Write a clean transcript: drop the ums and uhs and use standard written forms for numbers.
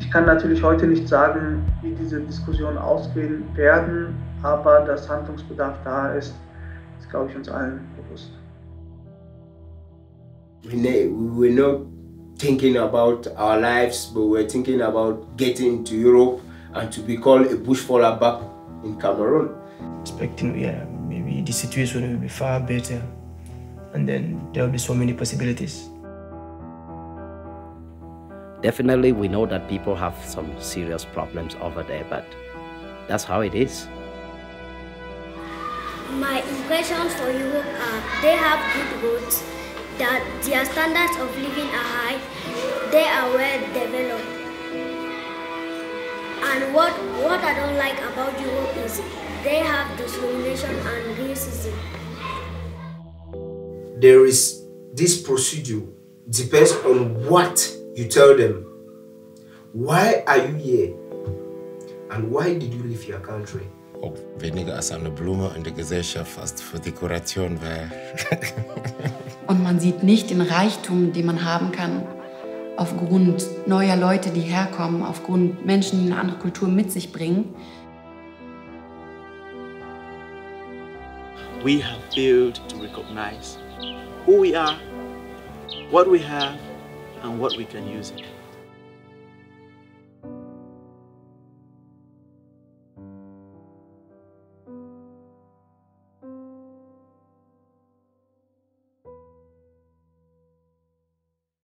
Ich kann natürlich heute nicht sagen, wie diese Diskussionen ausgehen werden, aber dass Handlungsbedarf da ist, ist, glaube ich, uns allen bewusst. We're not thinking about our lives, but we're thinking about getting to Europe and to be called a bushfaller back in Cameroon. Expecting, yeah, maybe the situation will be far better, and then there will be so many possibilities. Definitely, we know that people have some serious problems over there, but that's how it is. My impressions for Europe are they have good roads, that their standards of living are high, they are well developed. And what I don't like about Europe is they have discrimination and racism. There is this procedure, depends on what you tell them. Why are you here? And why did you leave your country? Ob weniger als eine Blume in der Gesellschaft fast für Dekoration wäre. Und man sieht nicht den Reichtum, den man haben kann, aufgrund neuer Leute, die herkommen, aufgrund Menschen, die eine andere Kultur mit sich bringen. We have failed to recognize who we are, what we have, and what we can use it.